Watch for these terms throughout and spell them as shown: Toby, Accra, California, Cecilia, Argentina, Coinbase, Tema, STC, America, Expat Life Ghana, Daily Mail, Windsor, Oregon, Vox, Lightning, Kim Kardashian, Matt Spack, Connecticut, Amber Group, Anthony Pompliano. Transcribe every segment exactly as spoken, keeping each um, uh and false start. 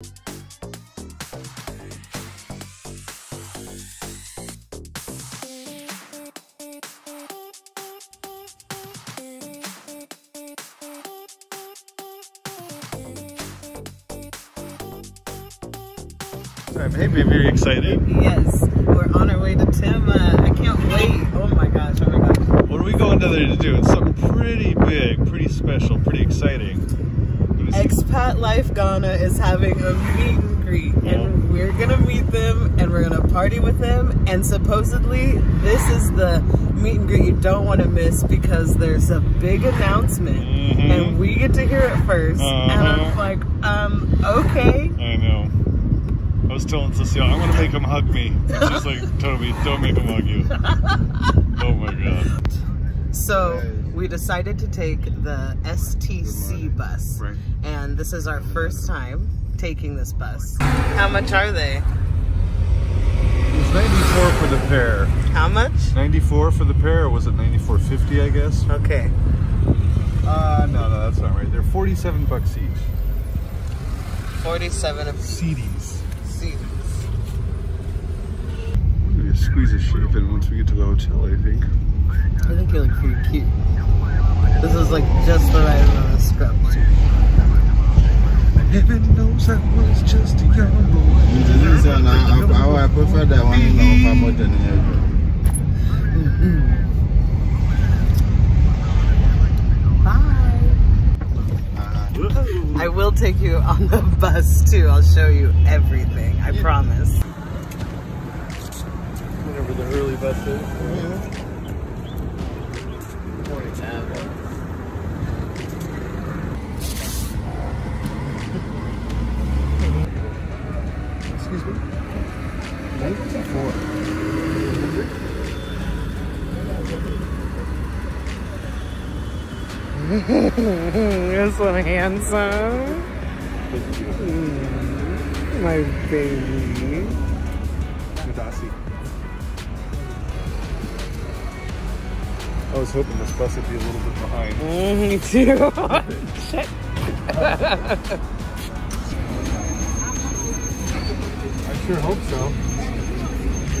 I'm very, very excited. Yes, we're on our way to Tema. I can't wait. Oh my gosh, oh my gosh. What are we going down there to do? It's something pretty big, pretty special, pretty exciting. Expat Life Ghana is having a meet and greet, yeah. And we're going to meet them, and we're going to party with them, and supposedly this is the meet and greet you don't want to miss because there's a big announcement, mm-hmm. And we get to hear it first, uh-huh. And I'm like, um, okay. I know. I was telling Cecilia, I want to make him hug me. She's like, Toby, don't make him hug you. Oh my God. So we decided to take the S T C bus. Right. And this is our first time taking this bus. How much are they? It's ninety-four for the pair. How much? ninety-four for the pair, or was it ninety-four fifty, I guess? Okay. Uh, no, no, that's not right. They're forty-seven bucks each. forty-seven of C Ds. Squeeze a shape in once we get to the hotel, I think. I think you look pretty cute. This is like just the right amount of scrub. Heaven knows I was just a young boy. I prefer that one now more than the other. Bye. I will take you on the bus too. I'll show you everything. I yeah. promise. Whenever the early bus is. Mm-hmm. Morning, Adam. Excuse me. ninety-four. You're so handsome. Mm, my baby. Udasi. I was hoping this bus would be a little bit behind. Mm, me too. Shit. I sure hope so.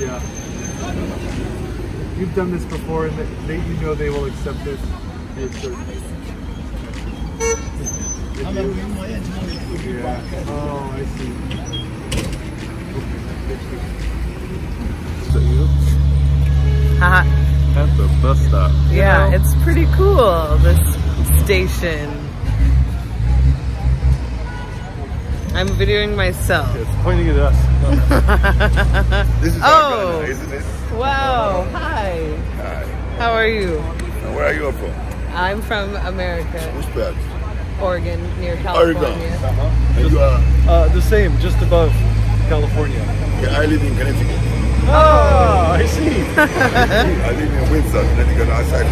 Yeah. You've done this before, and they, you know they will accept this. Yeah. Oh, I see. Is that you? Haha. At the bus stop. Yeah, know? It's pretty cool, this station. I'm videoing myself. It's pointing at us. This is oh, Ghana, isn't it? Wow, hi. Hi. How are you? Where are you from? I'm from America. Which part? Oregon, near California. Oregon. Uh-huh. And you are? Uh, the same, just above California. Yeah, I live in Connecticut. Oh, I see. I live in Windsor, Connecticut, outside.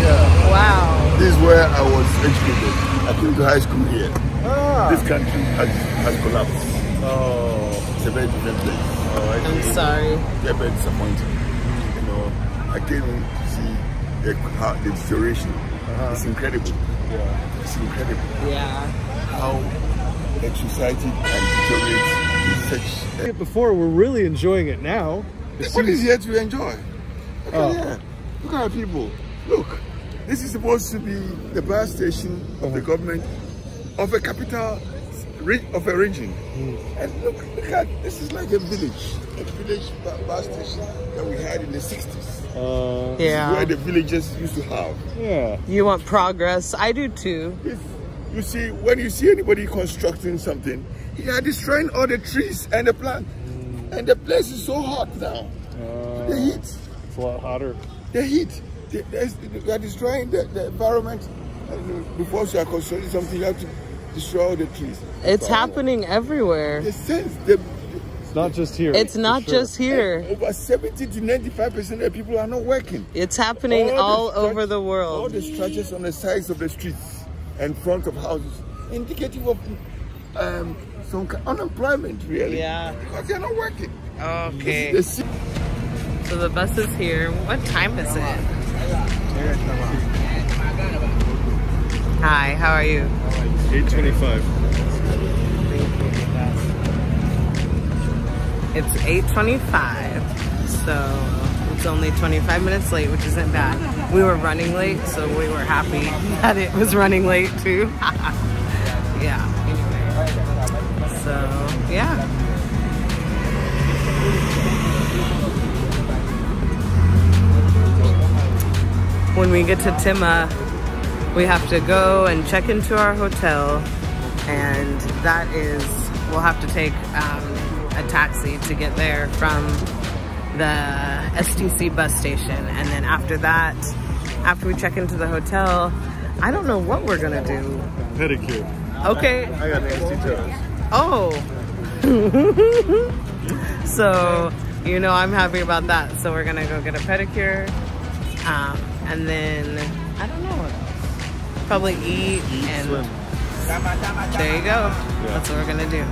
Yeah. Wow. This is where I was educated. I came to high school here. Ah. This country has, has collapsed. Oh. It's a very different place. Oh, I I'm sorry. Yeah, very disappointing. You know, I came to see the, how the deterioration. Uh-huh. It's incredible. Yeah. It's incredible. Yeah. How a society can deteriorate. Before, we're really enjoying it now. What is here to enjoy? Okay, oh. Yeah. Look at our people. Look, this is supposed to be the bus station of uh-huh. the government of a capital of a region. Mm. And look, look at this is like a village, a village bus station that we had in the sixties. Uh, yeah, where the villagers used to have. Yeah. You want progress? I do too. If you see, when you see anybody constructing something. They are destroying all the trees and the plant. Mm. And the place is so hot now. Uh, the heat. It's a lot hotter. The heat. They, they are destroying the, the environment. Before you are constructing something, you have to destroy all the trees. It's so, happening everywhere. The sense, the, it's not just here. It's not sure. just here. And over seventy to ninety-five percent of the people are not working. It's happening all, all over the world. All the structures on the sides of the streets and front of houses, indicative of um, some unemployment, really. Yeah. Because they're not working. Okay. The so the bus is here. What time is it? Hi, how are you? eight twenty-five. It's eight twenty-five, so it's only twenty-five minutes late, which isn't bad. We were running late, so we were happy that it was running late too. Yeah, anyway. So, yeah. When we get to Tema, we have to go and check into our hotel, and that is, we'll have to take um, a taxi to get there from the S T C bus station. And then after that, after we check into the hotel, I don't know what we're gonna do. Pedicure. Okay. I got nasty toes. Oh. So, you know, I'm happy about that. So we're gonna go get a pedicure. Um, And then, I don't know what else. Probably eat, eat and swim. There you go. Yeah. That's what we're gonna do.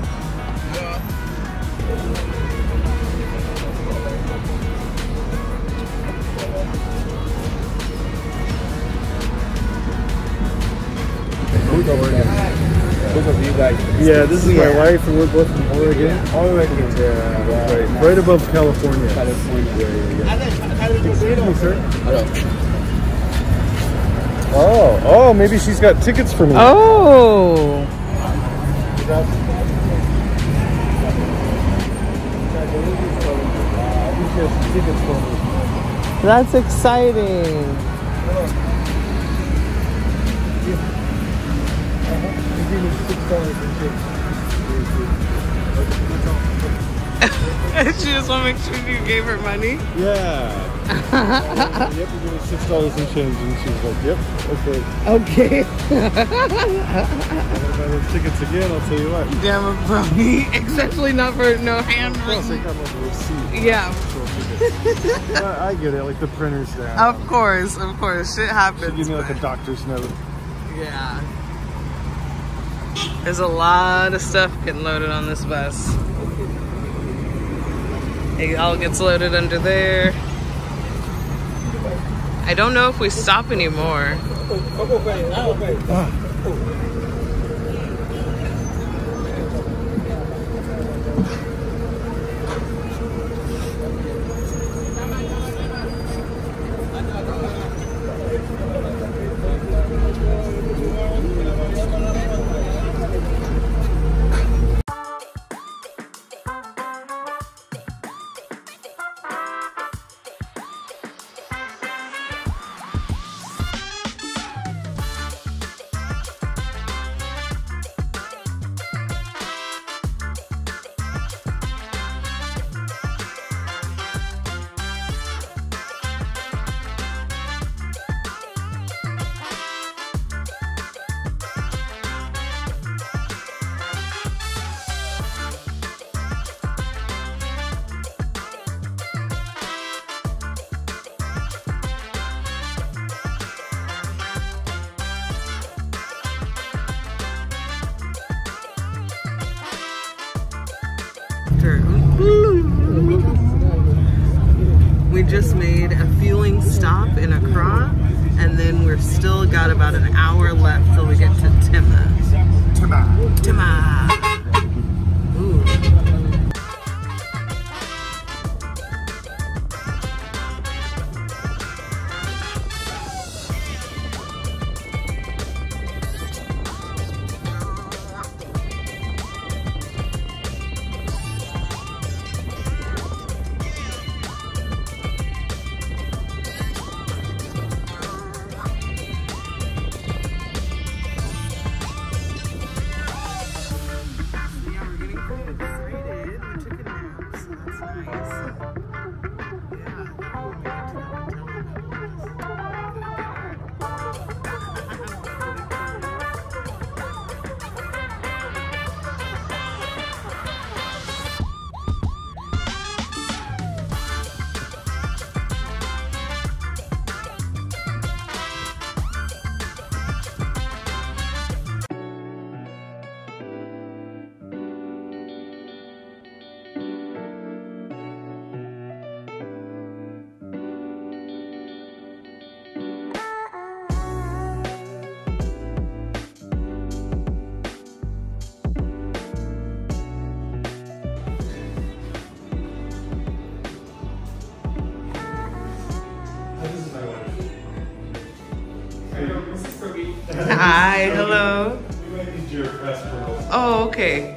Who's Oregon? Both of you guys. Yeah, this is yeah. my wife, and we're both from Oregon. Yeah. Oregon, yeah. yeah. Right. right above California. California. Excuse me, sir. Hello. Oh, oh, maybe she's got tickets for me. Oh! That's exciting. She just want to make sure you gave her money? Yeah. Yep, we gave her six dollars and change, and she was like, "Yep, okay." Okay. Buy those tickets again. I'll tell you what. Damn it, bro. Especially not for no handwritten. Yeah. uh, I get it. Like the printer's there. Of course, of course, shit happens. She gave me like a doctor's note. Yeah. There's a lot of stuff getting loaded on this bus. It all gets loaded under there. I don't know if we stop anymore. We just made a fueling stop in Accra, and then we've still got about an hour left till we get to Tema. Tema. Tema. Oh, okay.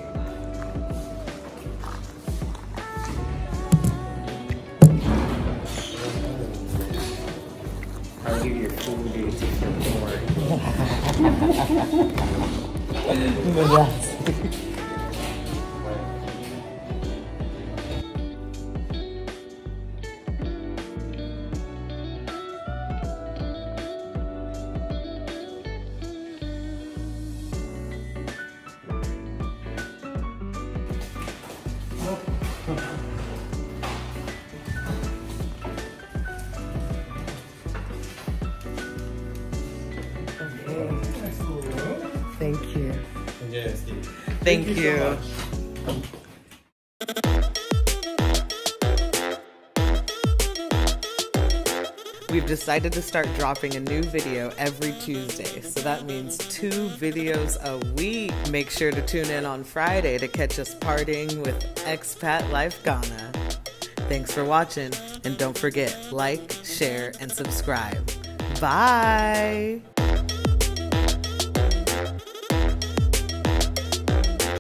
I'll give you your cool dude to your board. Thank you. Yes, yes. Thank, Thank you. you so much. We've decided to start dropping a new video every Tuesday, so that means two videos a week. Make sure to tune in on Friday to catch us partying with Expat Life Ghana. Thanks for watching, and don't forget, like, share, and subscribe. Bye!